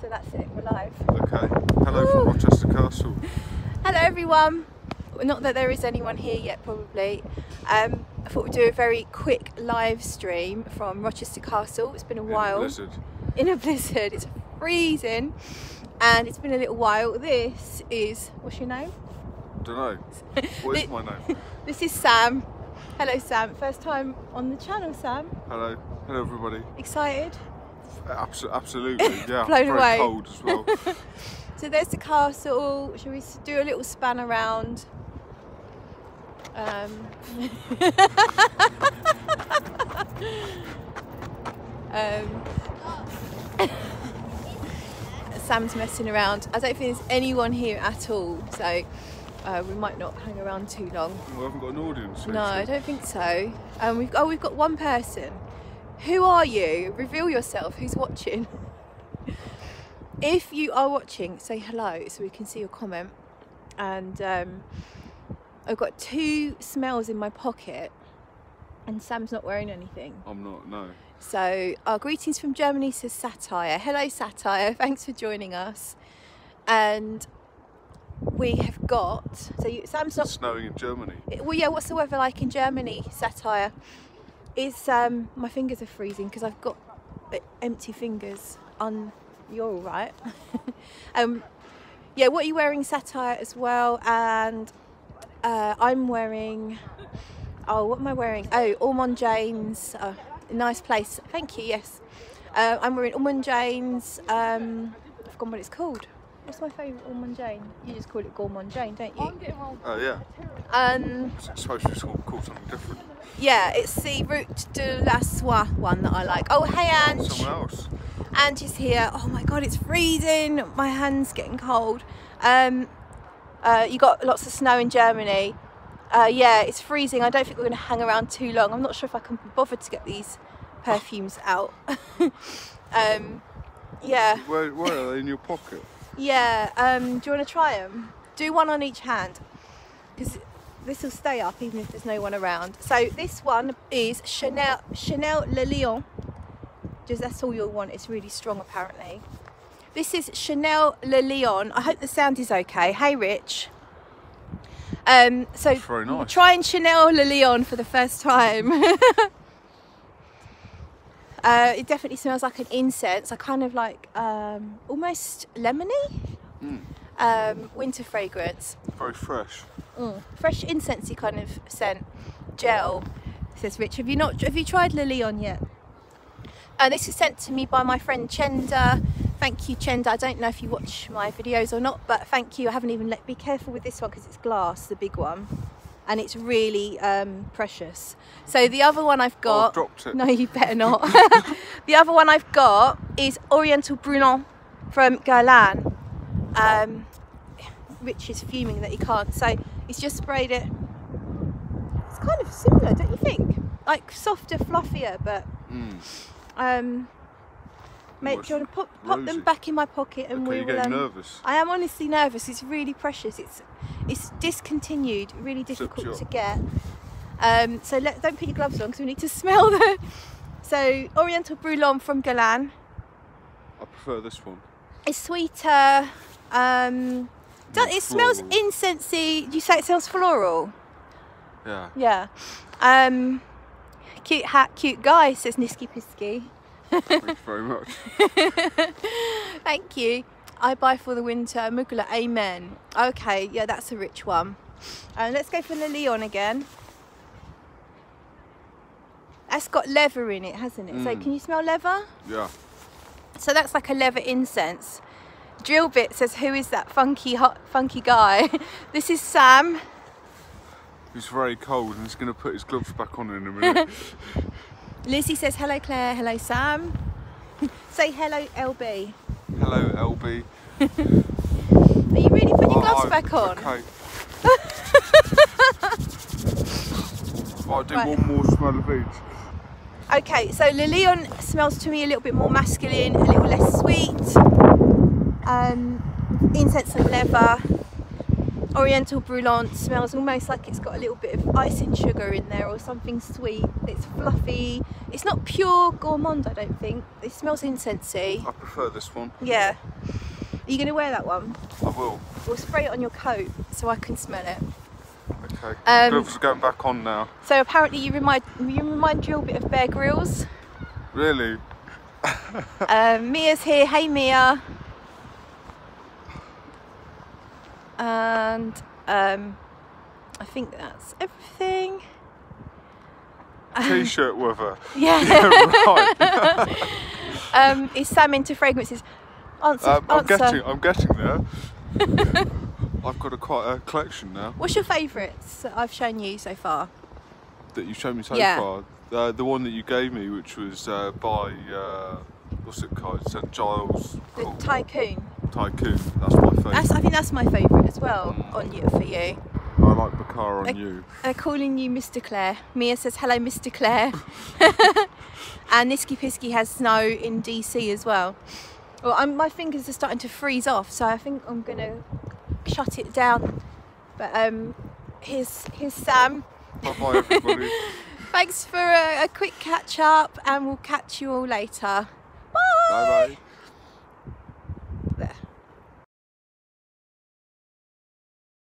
So that's it, we're live. Okay, hello from Rochester Castle. Hello everyone. Not that there is anyone here yet probably. I thought we'd do a very quick live stream from Rochester Castle. It's been a while. In a blizzard. It's freezing and it's been a little while. This is, what's your name? I don't know. What is my name? This is Sam. Hello Sam. First time on the channel, Sam. Hello. Hello everybody. Excited? Absolutely, yeah. Blown away. Very cold as well. So there's the castle. Shall we do a little span around? Sam's messing around. I don't think there's anyone here at all, so we might not hang around too long. We haven't got an audience. No, I don't think so. We've got one person. Who are you? Reveal yourself. Who's watching? If you are watching, say hello so we can see your comment. And I've got two smells in my pocket and Sam's not wearing anything. I'm not, no. So our greetings from Germany says Satire. Hello Satire, thanks for joining us. And we have got, so Sam's not... It's snowing in Germany. Well yeah, what's the weather like in Germany, Satire? It's my fingers are freezing because I've got empty fingers. You're all right. Yeah, what are you wearing, Satire, as well? And I'm wearing, oh, what am I wearing? Oh, Ormonde Jayne's. Nice place. Thank you. Yes, I'm wearing Ormonde Jayne's. I've forgotten what it's called. What's my favourite Ormonde Jayne? You just call it Gourmand Jayne, don't you? I'm getting wrong. Oh yeah. It's supposed to be called something different. Yeah, it's the Route de la Soie one that I like. Oh hey Ange. Someone else. Ange is here. Oh my god, it's freezing. My hand's getting cold. You got lots of snow in Germany. Yeah, it's freezing. I don't think we're going to hang around too long. I'm not sure if I can be bothered to get these perfumes out. Yeah. Where are they in your pocket? Yeah, do you want to try them? Do one on each hand because this will stay up even if there's no one around. So this one is Chanel Le Lion, just that's all you'll want. It's really strong apparently. This is Chanel Le Lion. I hope the sound is okay. Hey Rich. So very nice. Trying Chanel Le Lion for the first time. It definitely smells like an incense. I kind of like almost lemony, winter fragrance. Very fresh. Fresh incensey kind of scent. Gel, says Rich. Have you tried Le Lion yet? This was sent to me by my friend Chenda. Thank you, Chenda. I don't know if you watch my videos or not, but thank you. I haven't even let. Be careful with this one because it's glass, the big one. And it's really precious. So the other one I've got... Oh, I've dropped it. No, you better not. The other one I've got is Oriental Brulant from Guerlain. Rich is fuming that he can't. So he's just sprayed it. It's kind of similar, don't you think? Like softer, fluffier, but... Mate, do you want to pop them back in my pocket and okay, we will... nervous. I am honestly nervous. It's really precious. It's discontinued. Really difficult to get. So don't put your gloves on because we need to smell them. So Oriental Brulant from Guerlain. I prefer this one. It's sweeter. It smells incensey. You say it smells floral? Yeah. Yeah. Cute hat, cute guy, says Nisky Pisky. Thank you very much. Thank you. I buy for the winter Mugler. Amen. Okay, yeah, that's a rich one. Let's go for Le Lion again. That's got leather in it, hasn't it? So can you smell leather? Yeah. So that's like a leather incense. Drillbit says, "Who is that funky guy?" This is Sam. He's very cold and he's going to put his gloves back on in a minute. Lizzie says, hello Claire, hello Sam. Say hello LB. Hello LB. Are you really putting your gloves back on? Okay. I'll do one more smell of each. Okay, so Le Lion smells to me a little bit more masculine, a little less sweet. Incense and leather. Oriental Brulant smells almost like it's got a little bit of icing sugar in there or something sweet. It's fluffy. It's not pure gourmand, I don't think. It smells incensey. I prefer this one. Yeah. Are you going to wear that one? I will. We'll spray it on your coat so I can smell it. Okay. Gloves are going back on now. So apparently you remind Jill a bit of Bear Grylls. Really? Mia's here. Hey, Mia. And I think that's everything. T-shirt weather. Yeah. Right. Is Sam into fragrances? Answer. I'm getting there. I've got quite a collection now. What's your favourites that I've shown you so far? That you've shown me so far? The one that you gave me, which was by, what's it called, Saint Giles? The Tycoon. Tycoon, that's my favourite. I think that's my favourite as well, on you, for you. I like Bacara on you. They're calling you Mr. Claire. Mia says, hello, Mr. Claire. And Nisky Pisky has snow in DC as well. Well, my fingers are starting to freeze off, so I think I'm going to shut it down. But here's Sam. Bye-bye, everybody. Thanks for a quick catch up, and we'll catch you all later. Bye. Bye-bye.